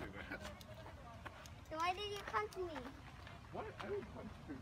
say that. So why did you come to me? What? I didn't come to you.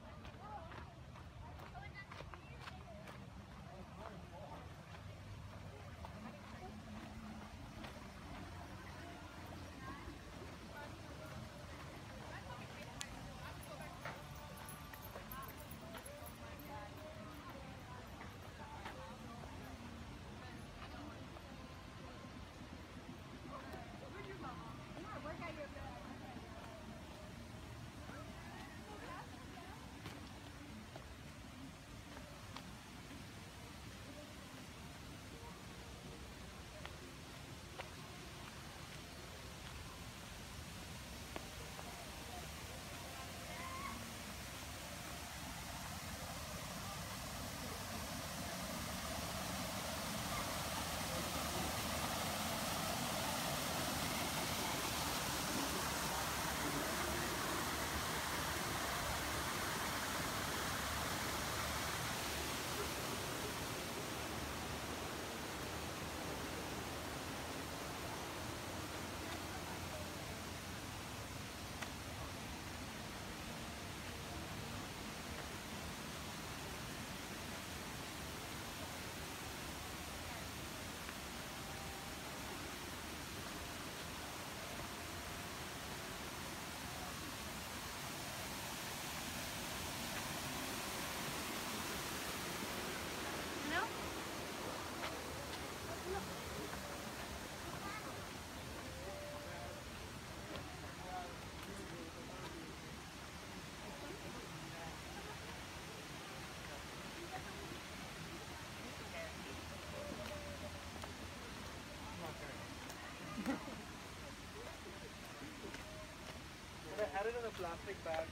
I had it in a plastic bag.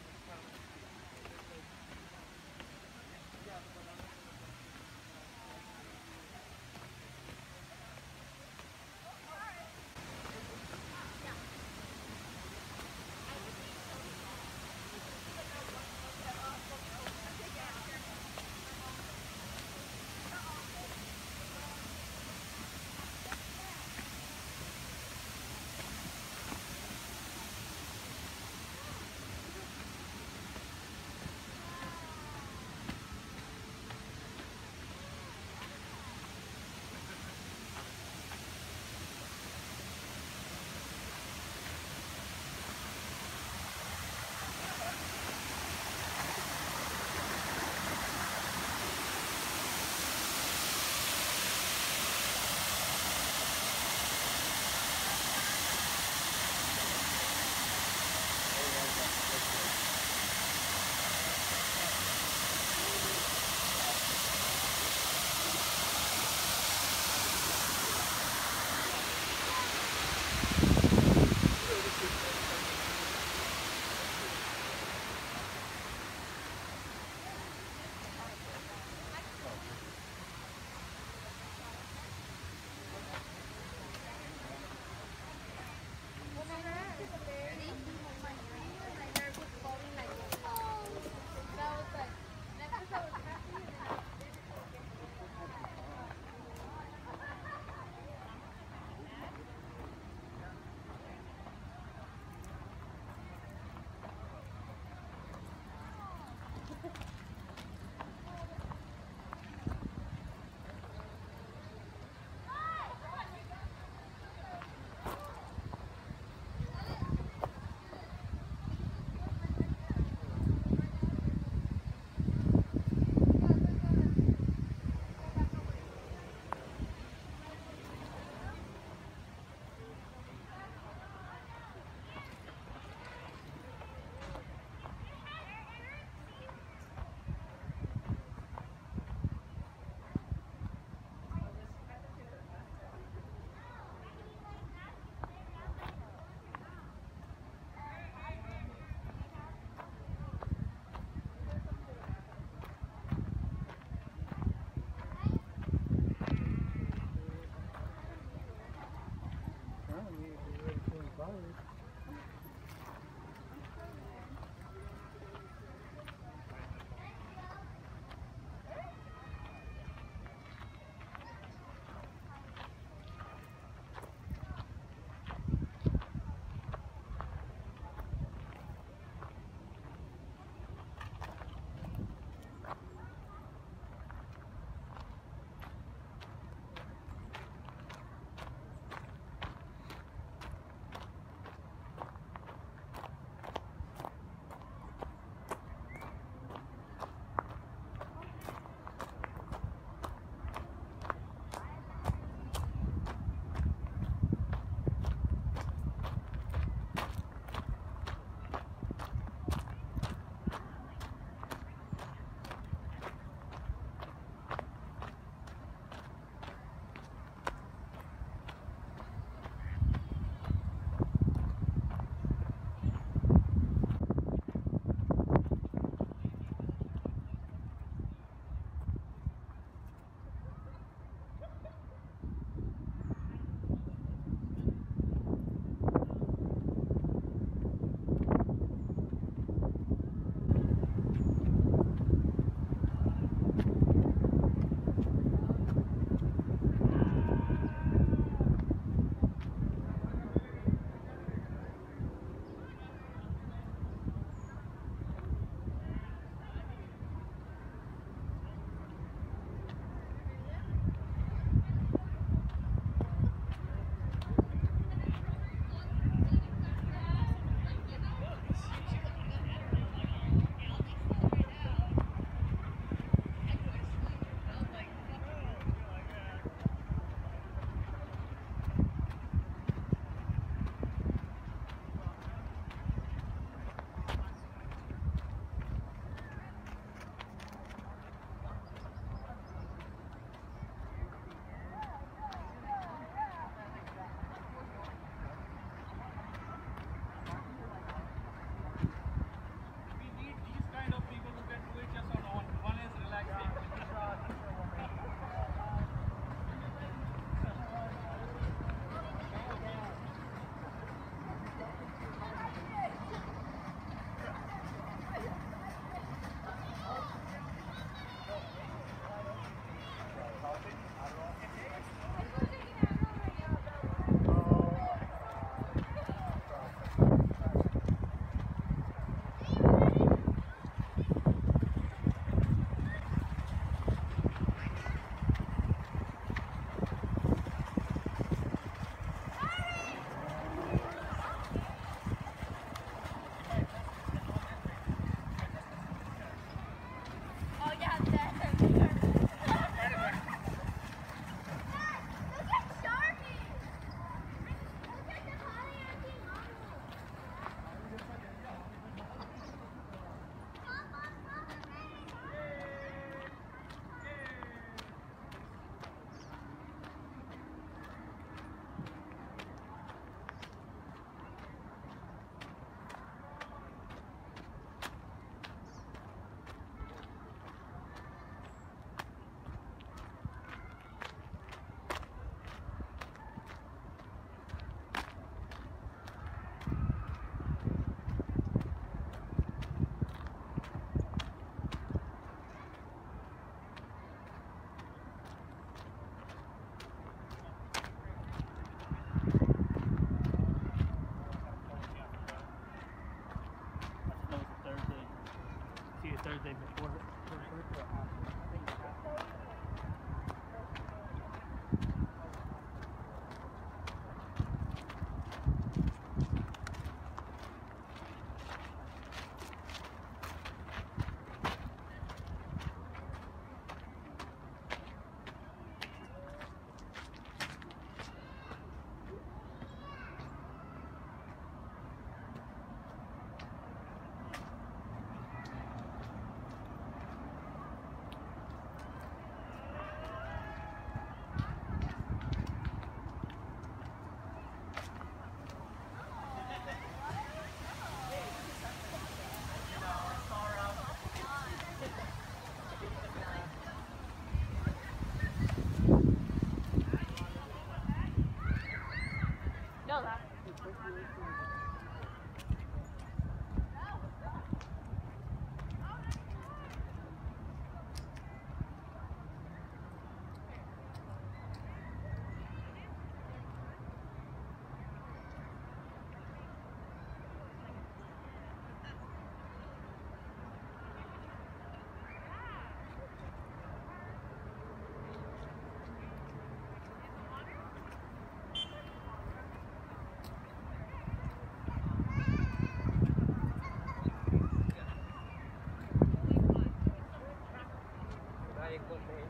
equal day.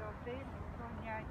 Your day is from your